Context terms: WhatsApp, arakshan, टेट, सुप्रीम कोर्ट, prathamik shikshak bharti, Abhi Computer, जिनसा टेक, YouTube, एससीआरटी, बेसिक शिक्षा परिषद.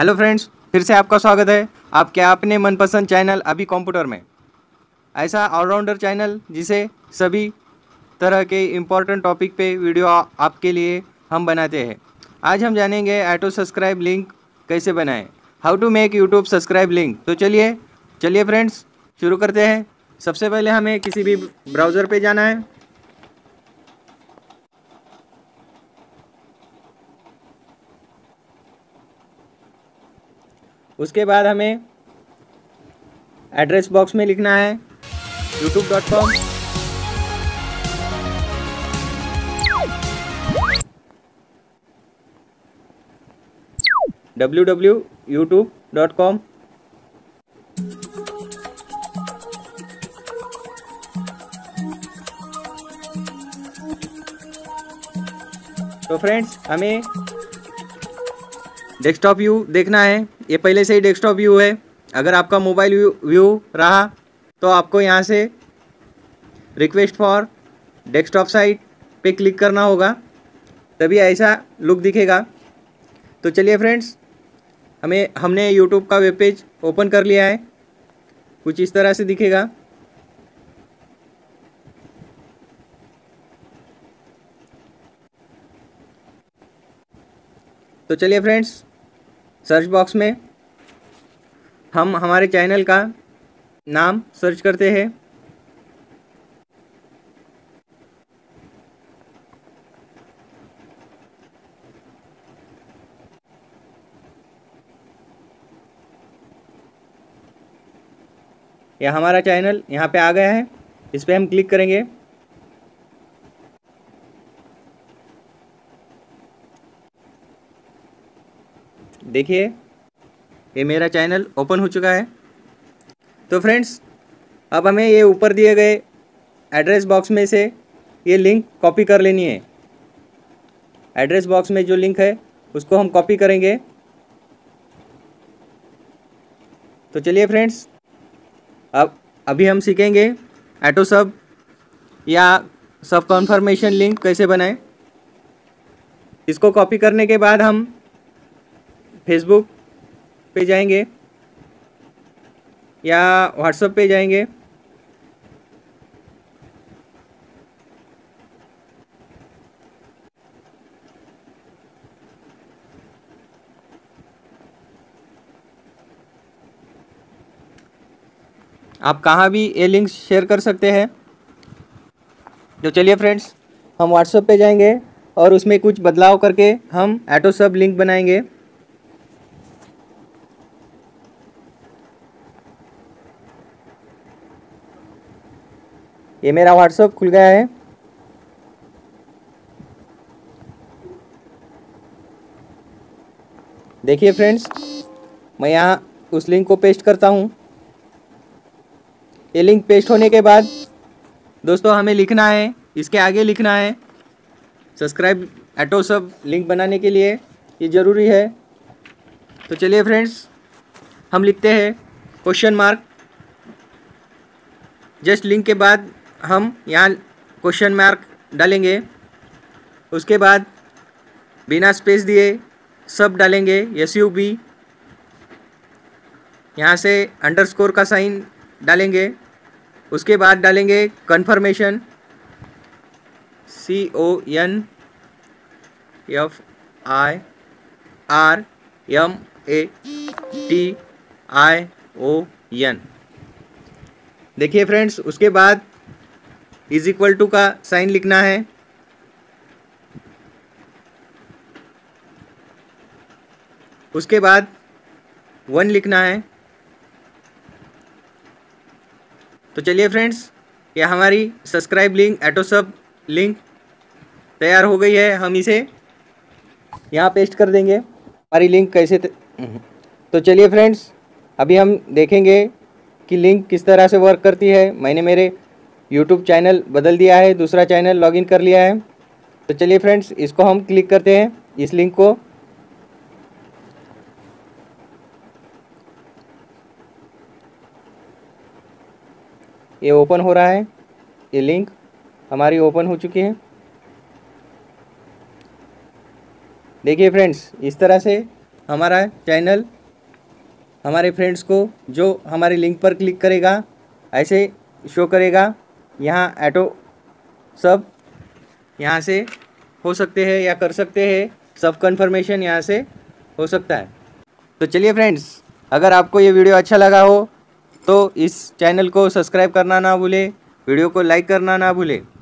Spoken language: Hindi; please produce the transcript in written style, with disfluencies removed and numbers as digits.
हेलो फ्रेंड्स, फिर से आपका स्वागत है आपके अपने मनपसंद चैनल अभी कंप्यूटर में। ऐसा ऑलराउंडर चैनल जिसे सभी तरह के इम्पोर्टेंट टॉपिक पे वीडियो आपके लिए हम बनाते हैं। आज हम जानेंगे ऑटो सब्सक्राइब लिंक कैसे बनाएं, how to make YouTube subscribe link. तो चलिए फ्रेंड्स शुरू करते हैं। सबसे पहले हमें किसी भी ब्राउज़र पे जाना है। उसके बाद हमें एड्रेस बॉक्स में लिखना है youtube.com। www.youtube.com। तो फ्रेंड्स हमें डेस्कटॉप व्यू देखना है। ये पहले से ही डेस्कटॉप व्यू है। अगर आपका मोबाइल व्यू रहा तो आपको यहाँ से रिक्वेस्ट फॉर डेस्कटॉप साइट पे क्लिक करना होगा, तभी ऐसा लुक दिखेगा। तो चलिए फ्रेंड्स हमने यूट्यूब का वेब पेज ओपन कर लिया है। कुछ इस तरह से दिखेगा। तो चलिए फ्रेंड्स सर्च बॉक्स में हम हमारे चैनल का नाम सर्च करते हैं। यह हमारा चैनल यहाँ पे आ गया है। इस पर हम क्लिक करेंगे। देखिए ये मेरा चैनल ओपन हो चुका है। तो फ्रेंड्स अब हमें ये ऊपर दिए गए एड्रेस बॉक्स में से ये लिंक कॉपी कर लेनी है। एड्रेस बॉक्स में जो लिंक है उसको हम कॉपी करेंगे। तो चलिए फ्रेंड्स अब अभी हम सीखेंगे ऑटो सब या सब कन्फर्मेशन लिंक कैसे बनाएं। इसको कॉपी करने के बाद हम फेसबुक पे जाएंगे या व्हाट्सएप पे जाएंगे। आप कहाँ भी ये लिंक शेयर कर सकते हैं। तो चलिए फ्रेंड्स हम व्हाट्सएप पे जाएंगे और उसमें कुछ बदलाव करके हम ऑटो सब लिंक बनाएंगे। ये मेरा व्हाट्सएप खुल गया है। देखिए फ्रेंड्स मैं यहाँ उस लिंक को पेस्ट करता हूँ। ये लिंक पेस्ट होने के बाद दोस्तों हमें लिखना है, इसके आगे लिखना है सब्सक्राइब ऑटो सब लिंक बनाने के लिए ये ज़रूरी है। तो चलिए फ्रेंड्स हम लिखते हैं क्वेश्चन मार्क। जस्ट लिंक के बाद हम यहाँ क्वेश्चन मार्क डालेंगे। उसके बाद बिना स्पेस दिए सब डालेंगे SUB। यहाँ से अंडरस्कोर का साइन डालेंगे। उसके बाद डालेंगे कन्फर्मेशन CONFIRMATION। देखिए फ्रेंड्स उसके बाद इज इक्वल टू का साइन लिखना है। उसके बाद 1 लिखना है। तो चलिए फ्रेंड्स ये हमारी सब्सक्राइब लिंक ऑटो सब लिंक तैयार हो गई है। हम इसे यहाँ पेस्ट कर देंगे। हमारी लिंक कैसे तो चलिए फ्रेंड्स अभी हम देखेंगे कि लिंक किस तरह से वर्क करती है। मैंने मेरे YouTube चैनल बदल दिया है, दूसरा चैनल लॉगिन कर लिया है। तो चलिए फ्रेंड्स इसको हम क्लिक करते हैं, इस लिंक को। ये ओपन हो रहा है। ये लिंक हमारी ओपन हो चुकी है। देखिए फ्रेंड्स इस तरह से हमारा चैनल, हमारे फ्रेंड्स को जो हमारे लिंक पर क्लिक करेगा ऐसे शो करेगा। यहाँ ऐटो सब यहाँ से हो सकते हैं या कर सकते हैं, सब कन्फर्मेशन यहाँ से हो सकता है। तो चलिए फ्रेंड्स, अगर आपको ये वीडियो अच्छा लगा हो तो इस चैनल को सब्सक्राइब करना ना भूले, वीडियो को लाइक करना ना भूले।